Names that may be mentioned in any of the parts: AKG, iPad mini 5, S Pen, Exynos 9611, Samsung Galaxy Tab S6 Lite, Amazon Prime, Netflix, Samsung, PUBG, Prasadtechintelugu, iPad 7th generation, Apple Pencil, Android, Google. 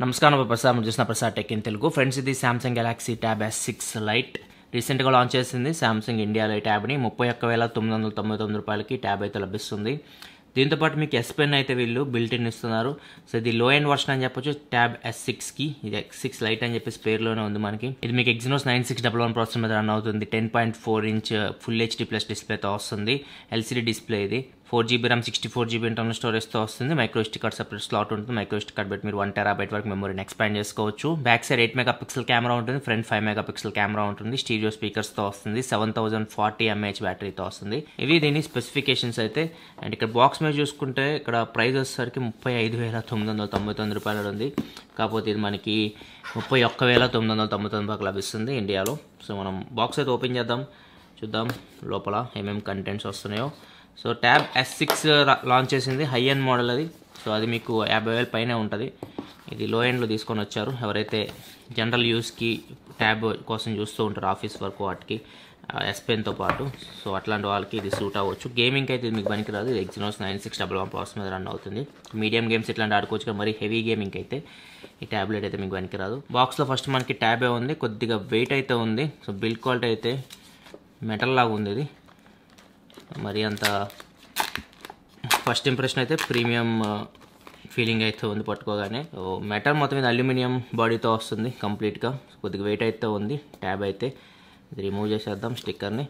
Namaskaram Prasad, I'm Prasadtechintelugu. Friends, this is Samsung Galaxy Tab S6 Lite. Recently launched in the Samsung India Lite tab ni 31,999 రూపాయలకి tab అయితే లభిస్తుంది. దీంతో పాటు మీకు S Pen అయితే వీళ్ళు బిల్ట్ ఇన్ ఇస్తున్నారు. సో ఇది లో ఎండ్ వర్షన్ అని చెప్పొచ్చు tab S6 కి. ఇది S6 Lite అని చెప్పేసి పేరులోనే ఉంది మనకి. ఇది మీకు Exynos 9611 ప్రాసెసర్ మీద రన్ అవుతుంది. 10.4 ఇంచ్ ఫుల్ HD ప్లస్ డిస్ప్లేతో వస్తుంది. LCD డిస్ప్లే ఇది. 4GB RAM 64GB internal storage తో వస్తుంది. Micro SD card separate slot ఉంటుంది. మైక్రో SD కార్డ్ పెట్టి మీరు 1TB వరకు మెమరీని ఎక్స్పాండ్ చేసుకోవచ్చు. బ్యాక్ సైడ్ 8 MP కెమెరా ఉంటుంది. ఫ్రంట్ 5 MP కెమెరా ఉంటుంది. స్టీరియో స్పీకర్స్ తో వస్తుంది. 7040 mAh బ్యాటరీతో వస్తుంది. ఇవి దీని స్పెసిఫికేషన్స్ అయితే. అండ్ ఇక్కడ బాక్స్ మీద చూసుకుంటే ఇక్కడ ప్రైస్ వచ్చేసరికి 35,999 రూపాయలు ఉంది. కాకపోతే ఇది మనకి 31,999 రూపాయలు లభిస్తుంది ఇండియాలో. సో మనం బాక్స్ అయితే ఓపెన్ చేద్దాం, చూద్దాం లోపల ఏమేమి కంటెంట్స్ వస్తున్నాయో. సో ట్యాబ్ S6 లాంచ్ చేసింది, హై ఎండ్ మోడల్ అది. సో అది మీకు 50,000 పైనే ఉంటుంది. ఇది లో ఎండ్లో తీసుకొని వచ్చారు ఎవరైతే జనరల్ యూస్కి ట్యాబ్ కోసం చూస్తూ ఉంటారు, ఆఫీస్ వర్క్ వాటికి S Penతో పాటు. సో అట్లాంటి వాళ్ళకి ఇది సూట్ అవ్వచ్చు. గేమింగ్కి అయితే ఇది మీకు పనికిరాదు. ఇది Exynos 9611 ప్రాసెసర్ మీద రన్ అవుతుంది. మీడియం గేమ్స్ ఇట్లాంటి ఆడుకోవచ్చు కదా, మరీ హెవీ గేమింగ్ అయితే ఈ ట్యాబ్లెట్ అయితే మీకు పనికిరాదు. బాక్స్లో ఫస్ట్ మనకి ట్యాబే ఉంది, కొద్దిగా వెయిట్ అయితే ఉంది. సో బిల్డ్ క్వాలిటీ అయితే మెటల్ లాగా ఉంది. ఇది మరి అంత ఫస్ట్ ఇంప్రెషన్ అయితే ప్రీమియం ఫీలింగ్ అయితే ఉంది పట్టుకోగానే. మెటల్ మొత్తం మీద అల్యూమినియం బాడీతో వస్తుంది కంప్లీట్గా. కొద్దిగా వెయిట్ అయితే ఉంది ట్యాబ్ అయితే. ఇది రిమూవ్ చేసేద్దాం స్టిక్కర్ని.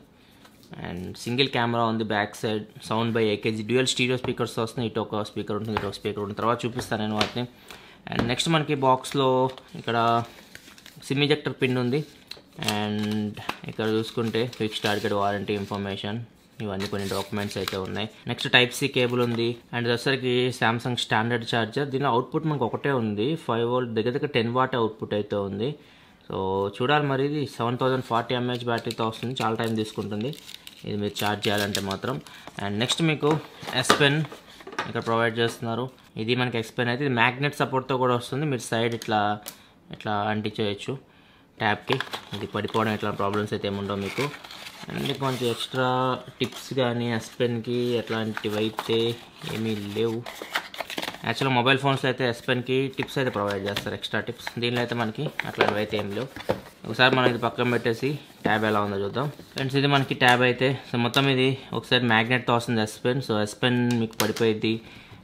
అండ్ సింగిల్ కెమెరా ఉంది back side. Sound by AKG dual stereo speakers వస్తున్నాయి. ఇటు ఒక స్పీకర్ ఉంటుంది, ఇటు ఒక స్పీకర్ ఉంటుంది. తర్వాత చూపిస్తాను నేను వాటిని. అండ్ నెక్స్ట్ మనకి బాక్స్లో ఇక్కడ సిమ్ ఎజెక్టర్ పిన్ ఉంది. అండ్ ఇక్కడ చూసుకుంటే ఫిక్స్డ్ టార్గెట్ వారంటీ ఇన్ఫర్మేషన్, ఇవన్నీ కొన్ని డాక్యుమెంట్స్ అయితే ఉన్నాయి. నెక్స్ట్ టైప్ C కేబుల్ ఉంది. అండ్ వచ్చేసరికి సామ్సంగ్ స్టాండర్డ్ ఛార్జర్. దీని అవుట్పుట్ మనకు ఒకటే ఉంది, 5V దగ్గర 10W అవుట్పుట్ అయితే ఉంది. సో చూడాలి మరి. ఇది 7040 mAh బ్యాటరీతో వస్తుంది, చాలా టైం తీసుకుంటుంది ఇది మీరు ఛార్జ్ చేయాలంటే మాత్రం. అండ్ నెక్స్ట్ మీకు S Pen ఇక్కడ ప్రొవైడ్ చేస్తున్నారు. ఇది మనకి S Pen అయితే, ఇది మ్యాగ్నెట్ సపోర్ట్తో కూడా వస్తుంది. మీరు సైడ్ ఇట్లా ఇట్లా అంటించేయచ్చు ట్యాబ్కి. ఇది పడిపోవడం ఇట్లా ప్రాబ్లమ్స్ అయితే ఏముండవు మీకు. అండ్ కొంచెం ఎక్స్ట్రా టిప్స్ కానీ S Penకి అట్లాంటివి అయితే ఏమీ లేవు. యాక్చువల్గా మొబైల్ ఫోన్స్లో అయితే S Penకి టిప్స్ అయితే ప్రొవైడ్ చేస్తారు, ఎక్స్ట్రా టిప్స్. దీనిలో అయితే మనకి అట్లాంటివి అయితే ఏం లేవు. ఒకసారి మనం ఇది పక్కన పెట్టేసి ట్యాబ్ ఎలా ఉందో చూద్దాం. ఫ్రెండ్స్, ఇది మనకి ట్యాబ్ అయితే. సో మొత్తం ఇది ఒకసారి మ్యాగ్నెట్తో వస్తుంది S Pen. So S Pen మీకు పడిపోయింది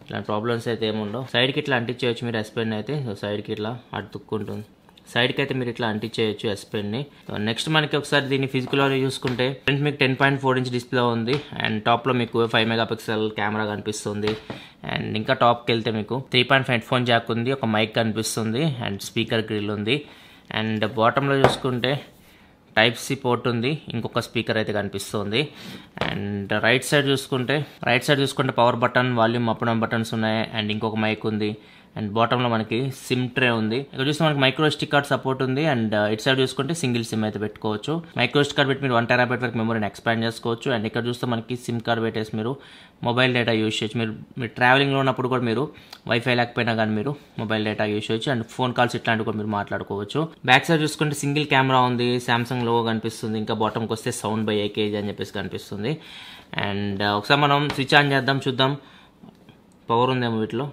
ఇట్లాంటి ప్రాబ్లమ్స్ అయితే ఏముండవు. సైడ్కి ఇట్లా అంటించేయచ్చు మీరు S Pen అయితే. సో సైడ్కి ఇట్లా అడ్డుకుంటుంది, సైడ్కి అయితే మీరు ఇట్లా అంటించేయచ్చు S Penని. నెక్స్ట్ మనకి ఒకసారి దీన్ని ఫిజికల్గా చూసుకుంటే ఫ్రెండ్స్ మీకు 10.4 ఇంచ్ డిస్ప్లే ఉంది. అండ్ టాప్లో మీకు 5 MP కెమెరా కనిపిస్తుంది. అండ్ ఇంకా టాప్కి వెళ్తే మీకు 3.5 హెడ్ఫోన్ జాక్ ఉంది, ఒక మైక్ కనిపిస్తుంది, అండ్ స్పీకర్ గ్రిల్ ఉంది. అండ్ బాటంలో చూసుకుంటే టైప్ C పోర్ట్ ఉంది, ఇంకొక స్పీకర్ అయితే కనిపిస్తుంది. అండ్ రైట్ సైడ్ చూసుకుంటే power button, volume up down buttons ఉన్నాయి. అండ్ ఇంకొక మైక్ ఉంది. అండ్ బాటంలో మనకి సిమ్ ట్రే ఉంది. ఇక్కడ చూస్తే మనకి మైక్రో SD కార్డ్ సపోర్ట్ ఉంది. అండ్ ఇటు సైడ్ చూసుకుంటే సింగిల్ సిమ్ అయితే పెట్టుకోవచ్చు. మైక్రో SD కార్డ్ పెట్టి మీరు 1TB వరకు మెమరీని ఎక్స్పాండ్ చేసుకోవచ్చు. అండ్ ఇక్కడ చూస్తే మనకి సిమ్ కార్డ్ పెట్టేసి మీరు మొబైల్ డేటా యూజ్ చేయొచ్చు. మీరు ట్రావెలింగ్లో ఉన్నప్పుడు కూడా మీరు వైఫై లేకపోయినా కానీ మీరు మొబైల్ డేటా యూజ్ చేయొచ్చు. అండ్ ఫోన్ కాల్స్ ఇట్లాంటివి కూడా మీరు మాట్లాడుకోవచ్చు. బ్యాక్ సైడ్ చూసుకుంటే సింగిల్ కెమెరా ఉంది, సామ్సంగ్ లోగో కనిపిస్తుంది. ఇంకా బాటంకి వస్తే సౌండ్ బై AKG అని చెప్పేసి కనిపిస్తుంది. అండ్ ఒకసారి మనం స్విచ్ ఆన్ చేద్దాం, చూద్దాం పవర్ ఉందేమో వీటిలో.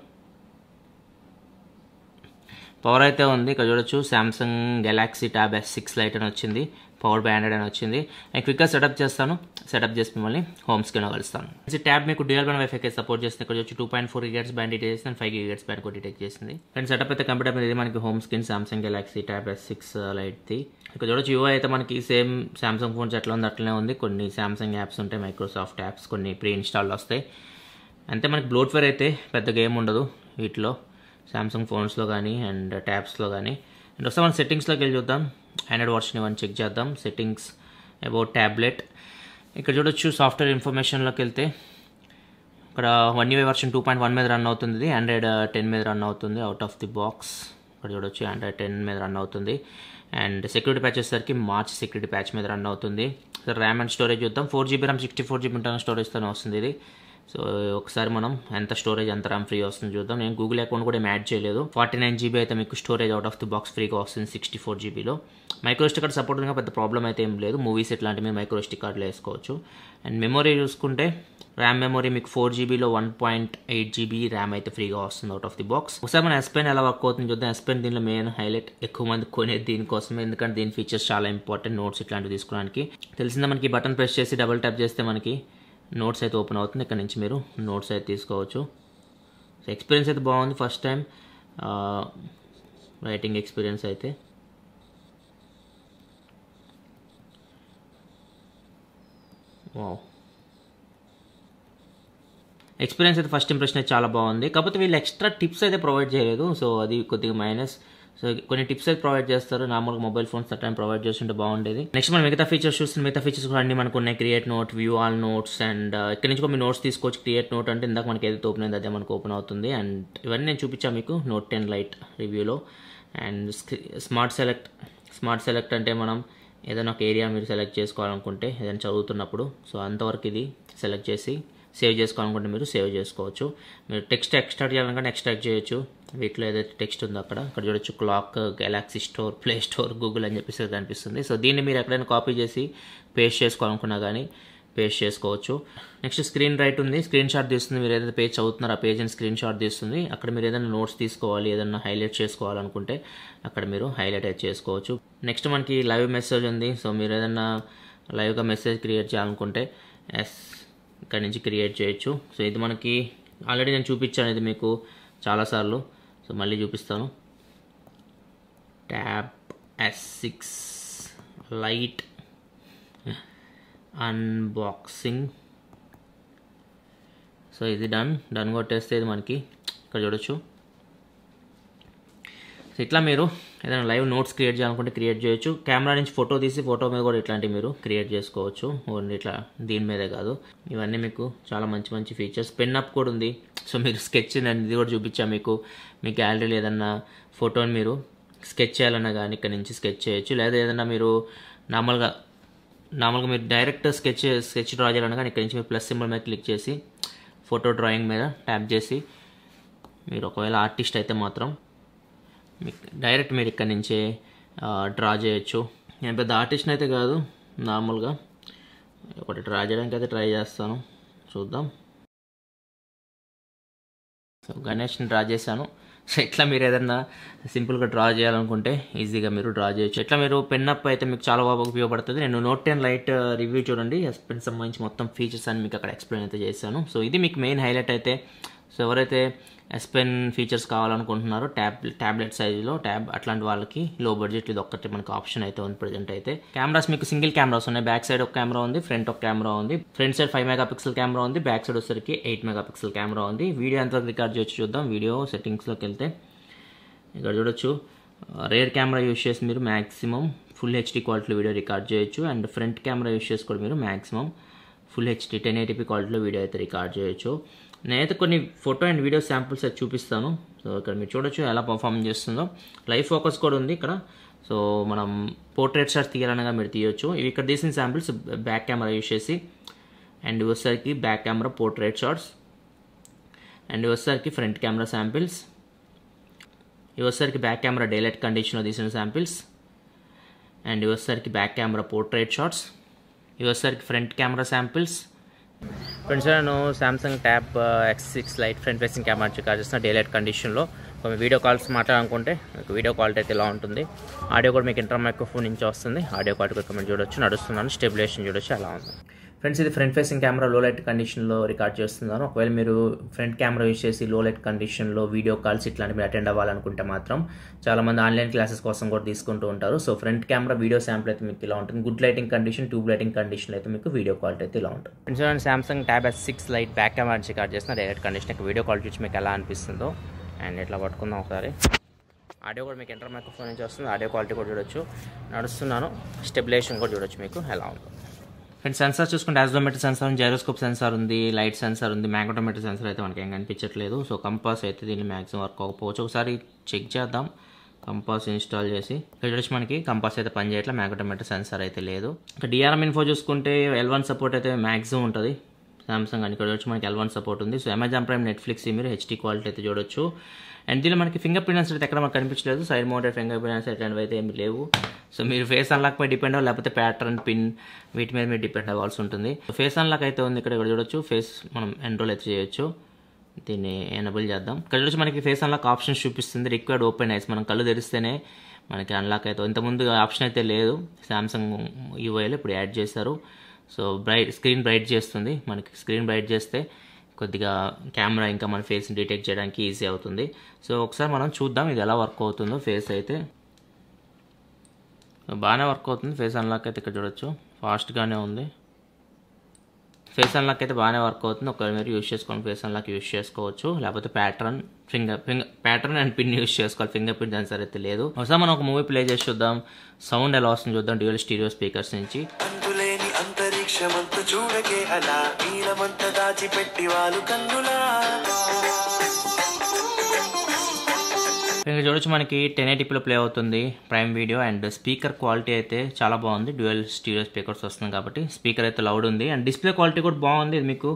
పవర్ అయితే ఉంది, ఇక్కడ చూడొచ్చు. Samsung Galaxy tab S6 Lite అని వచ్చింది, పవర్ బ్యాండెడ్ అని వచ్చింది. నేను క్విక్గా సెటప్ చేస్తాను, సెటప్ చేసి మిమ్మల్ని హోమ్ స్క్రీన్ కలుస్తాను. ఈ ట్యాబ్ మీకు డ్యూయల్ బ్యాండ్ వైఫై సపోర్ట్ చేస్తుంది. ఇక్కడ వచ్చి 2.4 GHz బ్యాండ్ డిటెక్ట్ చేసింది, 5 GHz బ్యాండ్ కూడా డిటెక్ట్ చేసింది. అండ్ సెటప్ అయితే కంప్యూటర్ మీద. ఇది మనకి home screen Samsung Galaxy tab S6 Lite. ఇక్కడ చూడొచ్చు UI అయితే మనకి సేమ్ సామ్సంగ్ ఫోన్స్ ఎట్లా ఉంది అట్లనే ఉంది. కొన్ని సామ్సంగ్ యాప్స్ ఉంటాయి, మైక్రోసాఫ్ట్ యాప్స్, కొన్ని ప్రీ ఇన్స్టాల్డ్ వస్తాయి. అంతే, మనకి బ్లోట్వేర్ అయితే పెద్దగా ఏమి ఉండదు వీటిలో సామ్సంగ్ ఫోన్స్లో కానీ అండ్ ట్యాబ్స్లో కానీ. అండ్ ఒకసారి మనం సెట్టింగ్స్లోకి వెళ్ళి చూద్దాం, ఆండ్రాయిడ్ వర్షన్ ఇవన్నీ చెక్ చేద్దాం. Settings, about tablet. ఇక్కడ చూడొచ్చు సాఫ్ట్వేర్ ఇన్ఫర్మేషన్లోకి వెళ్తే ఇక్కడ 1UI వర్షన్ 2.1 మీద రన్ అవుతుంది. ఆండ్రాయిడ్ 10 మీద రన్ అవుతుంది అవుట్ ఆఫ్ ది బాక్స్. ఇక్కడ చూడొచ్చు ఆండ్రాయిడ్ 10 మీద రన్ అవుతుంది. అండ్ సెక్యూరిటీ ప్యాచ్ వచ్చేసరికి మార్చ్ సెక్యూరిటీ ప్యాచ్ మీద రన్ అవుతుంది. సో RAM అండ్ స్టోరేజ్ చూద్దాం. 4GB RAM 64GB ఇంటర్నల్ స్టోరేజ్తోనే వస్తుంది ఇది. సో ఒకసారి మనం ఎంత స్టోరేజ్ ఎంత RAM ఫ్రీ వస్తుంది చూద్దాం. నేను గూగుల్ అకౌంట్ కూడా యాడ్ చేయలేదు. 49GB అయితే మీకు storage out of the box ఫ్రీగా వస్తుంది 64GBలో. మైక్రో స్టిక్కర్ సపోర్ట్ ఉందిగా పెద్ద ప్రాబ్లం అయితే ఏం లేదు. మూవీస్ ఇట్లాంటివి మైక్రో స్టిక్కర్లు వేసుకోవచ్చు. అండ్ మెమొరీ చూసుకుంటే ర్యామ్ మెమొరీ మీకు 4 GBలో 1.8 GB ర్యామ్ అయితే ఫ్రీగా వస్తుంది అవుట్ ఆఫ్ ది బాక్స్. ఒకసారి మన ఎస్పెన్ ఎలా వర్క్ అవుతుంది చూద్దాం. ఎస్పెన్ దీనిలో మెయిన్ హైలైట్, ఎక్కువ మంది కొనేది దీనికోసమే, ఎందుకంటే దీని ఫీచర్స్ చాలా ఇంపార్టెంట్. నోట్స్ ఇట్లాంటివి తీసుకోవడానికి తెలిసిందా మనకి, బటన్ ప్రెస్ చేసి డబుల్ ట్యాప్ చేస్తే మనకి నోట్స్ అయితే ఓపెన్ అవుతుంది. ఇక్కడ నుంచి మీరు నోట్స్ అయితే తీసుకోవచ్చు. సో ఎక్స్పీరియన్స్ అయితే బాగుంది. ఫస్ట్ టైం రైటింగ్ ఎక్స్పీరియన్స్ అయితే వావ్. ఎక్స్పీరియన్స్ అయితే ఫస్ట్ ఇంప్రెషన్ అయితే చాలా బాగుంది. కాకపోతే వీళ్ళు ఎక్స్ట్రా టిప్స్ అయితే ప్రొవైడ్ చేయలేదు, సో అది కొద్దిగా మైనస్. సో కొన్ని టిప్స్ అయితే ప్రొవైడ్ చేస్తారు, నార్మల్గా మొబైల్ ఫోన్స్ అట్లా ప్రొవైడ్ చేస్తుంటే బాగుండేది. నెక్స్ట్ మనం మిగతా ఫీచర్స్ చూస్తున్నాం. మిగతా ఫీచర్స్ కూడా అన్ని మనకు ఉన్నాయి. Create note, view all notes, and ఇక్కడ నుంచి కూడా మీ నోట్స్ తీసుకోవచ్చు. క్రియేట్ నోట్ అంటే ఇందాక మనకి ఏదైతే ఓపెన్ అయింది అదే మనకు ఓపెన్ అవుతుంది. అండ్ ఇవన్నీ నేను చూపించాను మీకు నోట్ 10 లైట్ రివ్యూలో. అండ్ స్మార్ట్ సెలెక్ట్ అంటే మనం ఏదైనా ఒక ఏరియా మీరు సెలెక్ట్ చేసుకోవాలనుకుంటే, ఏదైనా చదువుతున్నప్పుడు, సో అంతవరకు ఇది సెలెక్ట్ చేసి సేవ్ చేసుకోవాలనుకుంటే మీరు సేవ్ చేసుకోవచ్చు. మీరు టెక్స్ట్ ఎక్స్ట్రాక్ట్ చేయాలనుకుంటే ఎక్స్ట్రాక్ట్ చేయొచ్చు. వీటిలో ఏదైతే టెక్స్ట్ ఉందో అక్కడ చూడొచ్చు. Clock, Galaxy store, play store, Google అని చెప్పేసి కనిపిస్తుంది. సో దీన్ని మీరు ఎక్కడైనా కాపీ చేసి పేస్ట్ చేసుకోవాలనుకున్నా కానీ పేస్ట్ చేసుకోవచ్చు. నెక్స్ట్ స్క్రీన్ రైట్ ఉంది, స్క్రీన్ షాట్ తీస్తుంది. మీరు ఏదైతే పేజ్ చదువుతున్నారో ఆ పేజ్ని స్క్రీన్ షాట్ తీస్తుంది. అక్కడ మీరు ఏదైనా నోట్స్ తీసుకోవాలి, ఏదైనా హైలైట్ చేసుకోవాలనుకుంటే అక్కడ మీరు హైలైట్ అయితే చేసుకోవచ్చు. నెక్స్ట్ మనకి లైవ్ మెసేజ్ ఉంది. సో మీరు ఏదైనా లైవ్గా మెసేజ్ క్రియేట్ చేయాలనుకుంటే ఎస్ ఇక్కడ నుంచి క్రియేట్ చేయొచ్చు. సో ఇది మనకి ఆల్రెడీ నేను చూపించాను ఇది మీకు చాలాసార్లు, సో మళ్ళీ చూపిస్తాను. Tab S6 lite unboxing. So ఇది డన్ కొట్టేస్తే ఇది మనకి ఇక్కడ చూడొచ్చు. సో ఇట్లా మీరు ఏదైనా లైవ్ నోట్స్ క్రియేట్ చేయాలనుకుంటే క్రియేట్ చేయొచ్చు. కెమెరా నుంచి ఫోటో తీసి ఫోటో మీద కూడా ఇట్లాంటివి మీరు క్రియేట్ చేసుకోవచ్చు. ఓన్లీ ఇట్లా దీని మీదే కాదు, ఇవన్నీ మీకు చాలా మంచి మంచి ఫీచర్స్. పెన్ అప్ కూడా ఉంది. సో మీరు స్కెచ్, నేను ఇది కూడా చూపించాను మీకు, మీ గ్యాలరీలో ఏదన్నా ఫోటోని మీరు స్కెచ్ చేయాలన్నా కానీ ఇక్కడ నుంచి స్కెచ్ చేయొచ్చు. లేదా ఏదన్నా మీరు నార్మల్గా మీరు డైరెక్ట్ స్కెచ్ డ్రా చేయాలన్నా కానీ ఇక్కడ నుంచి మీరు ప్లస్ సింబల్ మీద క్లిక్ చేసి ఫోటో డ్రాయింగ్ మీద ట్యాప్ చేసి మీరు ఒకవేళ ఆర్టిస్ట్ అయితే మాత్రం డైరెక్ట్ మీరు ఇక్కడ నుంచే డ్రా చేయొచ్చు. నేను పెద్ద ఆర్టిస్ట్ని అయితే కాదు, నార్మల్గా ఒకటి డ్రా చేయడానికి అయితే ట్రై చేస్తాను, చూద్దాం. సో గణేష్ని డ్రా చేశాను. సో ఇట్లా మీరు ఏదన్నా సింపుల్గా డ్రా చేయాలనుకుంటే ఈజీగా మీరు డ్రా చేయొచ్చు. ఇట్లా మీరు పెన్ అప్ అయితే మీకు చాలా బాగా ఉపయోగపడుతుంది. నేను నోట్ 10 లైట్ రివ్యూ చూడండి, ఎస్ పెన్ సంబంధించి మొత్తం ఫీచర్స్ అని మీకు అక్కడ ఎక్స్ప్లెయిన్ అయితే చేశాను. సో ఇది మీకు మెయిన్ హైలైట్ అయితే. సో ఎవరైతే ఎస్ పెన్ ఫీచర్స్ కావాలనుకుంటున్నారో ట్యాబ్లెట్ సైజులో అట్లాంటి వాళ్ళకి లో బడ్జెట్ ఇది ఒక్కటి మనకు ఆప్షన్ అయితే ఉంది ప్రజెంట్ అయితే. కెమెరాస్ మీకు సింగిల్ కెమెరాస్ ఉన్నాయి. బ్యాక్ సైడ్ ఒక కెమెరా ఉంది, ఫ్రంట్ ఒక కెమెరా ఉంది. ఫ్రంట్ సైడ్ 5 MP కెమెరా ఉంది, బ్యాక్ సైడ్ వచ్చేసరికి 8 MP కెమెరా ఉంది. వీడియో ఎంతవరకు రికార్డ్ చేయొచ్చు చూద్దాం. వీడియో సెట్టింగ్స్లోకి వెళ్తే ఇక్కడ చూడొచ్చు. రేర్ కెమెరా యూజ్ చేసి మీరు మ్యాక్సిమం ఫుల్ హెచ్డీ క్వాలిటీలో వీడియో రికార్డ్ చేయొచ్చు. అండ్ ఫ్రంట్ కెమెరా యూజ్ చేసి కూడా మీరు మ్యాక్సిమం ఫుల్ హెచ్డీ 1080p క్వాలిటీలో వీడియో అయితే రికార్డ్ చేయొచ్చు. నేనైతే కొన్ని ఫోటో అండ్ వీడియో శాంపుల్స్ అయితే చూపిస్తాను. సో ఇక్కడ మీరు చూడొచ్చు ఎలా పర్ఫామ్ చేస్తుందో. లైవ్ ఫోకస్ కూడా ఉంది ఇక్కడ. సో మనం పోర్ట్రేట్ షాట్స్ తీయాలనగా మీరు తీయొచ్చు. ఇవి ఇక్కడ తీసిన శాంపుల్స్ బ్యాక్ కెమెరా యూజ్ చేసి, అండ్ వచ్చేసరికి back camera portrait shots, and వచ్చేసరికి ఫ్రంట్ కెమెరా శాంపిల్స్, ఇవి వచ్చేసరికి బ్యాక్ కెమెరా డేలైట్ కండిషన్లో తీసిన శాంపిల్స్, అండ్ ఇవి వచ్చేసరికి బ్యాక్ కెమెరా పోర్ట్రేట్ షాట్స్, ఇవి వచ్చేసరికి ఫ్రంట్ కెమెరా శాంపిల్స్. ఫ్రెండ్స్, నేను Samsung Tab S6 Lite front facing camera record చేసిన డేలైట్ కండిషన్లో. కొన్ని వీడియో కాల్స్ మాట్లాడాలనుకుంటే మీకు వీడియో క్వాలిటీ అయితే ఇలా ఉంటుంది. ఆడియో కూడా మీకు ఇంటర్ మైక్రోఫోన్ నుంచి వస్తుంది. ఆడియో క్వాలిటీ కూడా మీరు చూడొచ్చు, నడుస్తున్నాను, స్టెబిలేషన్ చూడొచ్చు, అలా ఉంది. ఫ్రెండ్స్, ఇది front facing camera low light కండిషన్లో రికార్డ్ చేస్తున్నాను. ఒకవేళ మీరు ఫ్రంట్ కెమెరా యూజ్ చేసి లో లైట్ కండిషన్లో వీడియో కాల్స్ ఇట్లాంటివి మీరు అటెండ్ అవ్వాలనుకుంటే మాత్రం చాలామంది ఆన్లైన్ క్లాసెస్ కోసం కూడా తీసుకుంటూ ఉంటారు. So front camera video sample అయితే మీకు ఇలా ఉంటుంది. Good lighting condition, tube lighting కండిషన్లో అయితే మీకు వీడియో క్వాలిటీ అయితే ఇలా ఉంటుంది. ఫ్రెండ్స్, నేను Samsung Tab S6 Lite back camera record చేసిన డైరెక్ట్ కండిషన్ వీడియో క్వాలిటీ వచ్చి మీకు ఎలా అనిపిస్తుందో అండ్ ఇట్లా పట్టుకుందాం ఒకసారి. ఆడియో కూడా మీకు ఇంటర్ మైక్రోఫోన్ నుంచి వస్తుంది. ఆడియో క్వాలిటీ కూడా చూడొచ్చు, నడుస్తున్నాను, స్టెబిలేషన్ కూడా చూడొచ్చు మీకు ఎలా ఉందో. అండ్ సెన్సార్ చూసుకుంటే యాక్సిలరోమీటర్ సెన్సార్ ఉంది, జైరోస్కోప్ సెన్సార్ ఉంది, లైట్ సెన్సార్ ఉంది. మ్యాగ్నెటోమీటర్ సెన్సార్ అయితే మనకి ఏం కనిపించట్లేదు. సో కంపాస్ అయితే దీన్ని మ్యాక్సిమం వర్క్ అవ్వకపోవచ్చు. ఒకసారి చెక్ చేద్దాం కంపాస్ ఇన్స్టాల్ చేసి. ఇక్కడ చూడొచ్చు మనకి కంపాస్ అయితే పని చేయట్లేదు, మ్యాగ్నెటోమీటర్ సెన్సార్ అయితే లేదు. ఇంకా DRM ఇన్ఫో చూసుకుంటే L1 సపోర్ట్ అయితే మ్యాక్సిమం ఉంటుంది Samsung అని. ఇక్కడ చూడొచ్చు మనకి L1 సపోర్ట్ ఉంది. సో Amazon Prime, Netflix మీరు HD క్వాలిటీ అయితే చూడొచ్చు. And this is finger print and side mounted finger print and so my face unlock pay depend on the pattern pin weight may depend also untundi. So face unlock aithe undi ikkada chudochu face manam enroll cheyochu. Then enable cheddam. Ikkada chudochu manaki face unlock option chupistundi required open eyes manam kallu teristene manaki unlock aithe inta mundu option aithe ledu Samsung UI lo ippudu add chesaru. So bright screen bright chestundi manaki screen bright chesthe camera inka man face ni detect cheyadaniki easy avutundi. So okkasari manam chuddam idi ela work avutundo face aithe బానే work అవుతుంది face unlock అయితే ఇక్కడ చూడొచ్చు fast గానే ఉంది face unlock అయితే బానే work అవుతుంది ఒకవేళ మీరు యూస్ చేసుకోని ఫేస్ అన్లాక్ యూస్ చేసుకోవచ్చు లేకపోతే pattern finger pattern and pin use చేసుకోవాలి ఫింగర్ ప్రింట్ సెన్సార్ అయితే లేదు ఒకసారి మనం ఒక మూవీ ప్లే చేసి చూద్దాం సౌండ్ ఎలా వస్తుందో చూద్దాం డ్యూయల్ స్టీరియో స్పీకర్స్ నుంచి ఇక్కడ చూడొచ్చు మనకి 1080p లో ప్లే అవుతుంది prime video and speaker quality అయితే చాలా బాగుంది డ్యూయల్ స్టీరియో స్పీకర్స్ వస్తుంది కాబట్టి స్పీకర్ అయితే లౌడ్ ఉంది అండ్ డిస్ప్లే క్వాలిటీ కూడా బాగుంది ఇది మీకు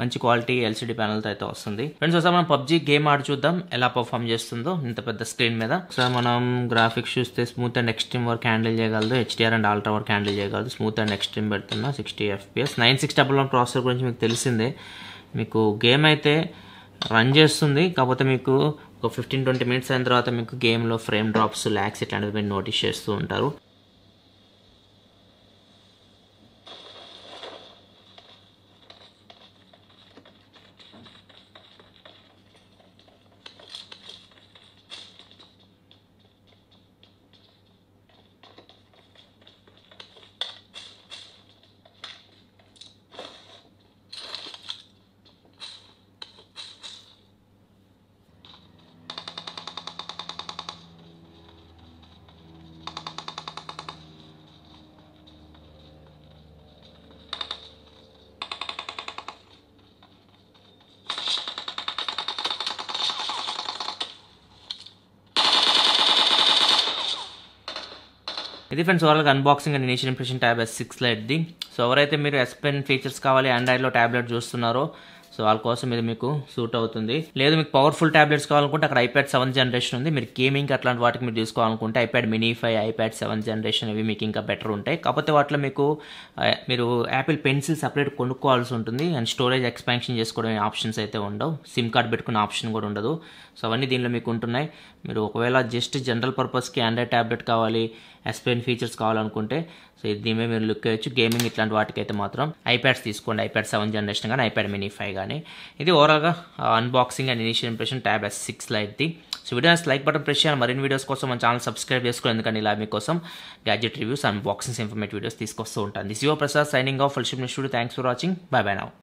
మంచి క్వాలిటీ ఎల్సిడి ప్యానెల్ తో అయితే వస్తుంది ఫ్రెండ్స్ ఒకసారి మనం PUBG గేమ్ ఆడి చూద్దాం ఎలా పర్ఫామ్ చేస్తుందో ఇంత పెద్ద స్క్రీన్ మీద ఒకసారి మనం గ్రాఫిక్స్ చూస్తే smooth and extreme work handle చేయగలదు HDR and ultra work handle చేయగలదు స్మూత్ అండ్ ఎక్స్ట్రీమ్ పెడుతున్నా 60 FPS 9611 ప్రాసెసర్ గురించి మీకు తెలిసిందే మీకు గేమ్ అయితే రన్ చేస్తుంది కాకపోతే మీకు ఒక 15-20 minutes అయిన తర్వాత మీకు గేమ్లో ఫ్రేమ్ డ్రాప్స్ ల్యాగ్స్ ఇట్లాంటివి మీరు నోటీస్ చేస్తూ ఉంటారు ఇది friends overall unboxing and initial impression tab S6 Lite ది సో ఎవరైతే మీరు S Pen ఫీచర్స్ కావాలి Android లో టాబ్లెట్ చూస్తున్నారో సో వాళ్ళ కోసం ఇది మీకు సూట్ అవుతుంది లేదు మీకు పవర్ఫుల్ టాబ్లెట్స్ కావాలనుకుంటే అక్కడ iPad 7th generation ఉంది మీరు గేమింగ్ అట్లాంటి వాటికి మీరు తీసుకోవాలనుకుంటే iPad mini 5 iPad 7th generation ఇవి మీకు ఇంకా బెటర్ ఉంటాయి కాకపోతే వాటిలో మీకు మీరు Apple Pencil సెపరేట్ కొనుక్కోవాల్సి ఉంటుంది అండ్ స్టోరేజ్ ఎక్స్పాన్షన్ చేసుకోవడం ఆప్షన్స్ అయితే ఉండవు సిమ్ కార్డ్ పెట్టుకునే ఆప్షన్ కూడా ఉండదు సో అవన్నీ దీనిలో మీకు ఉంటున్నాయి మీరు ఒకవేళ జస్ట్ జనరల్ పర్పస్కి ఆండ్రాయిడ్ టాబ్లెట్ కావాలి S Pen ఫీచర్స్ కావాలనుకుంటే సో దీనిమే మీరు లుక్ చేయొచ్చు గేమింగ్ ఇట్లాంటి వాటికైతే మాత్రం ఐప్యాడ్స్ తీసుకోండి iPad 7th generation కానీ iPad mini 5 కానీ ఇది ఓవరాల్గా unboxing and initial impression tab S6 Lite ది so videos like button press చేయండి మరిన్ని వీడియోస్ కోసం మన ఛానల్ సబ్స్క్రైబ్ చేసుకోండి ఎందుకంటే ఇలా మీకోసం gadget reviews unboxings informative videos తీసుకొస్తూ ఉంటాను this your Prasad signing off full ship studio thanks for watching bye bye now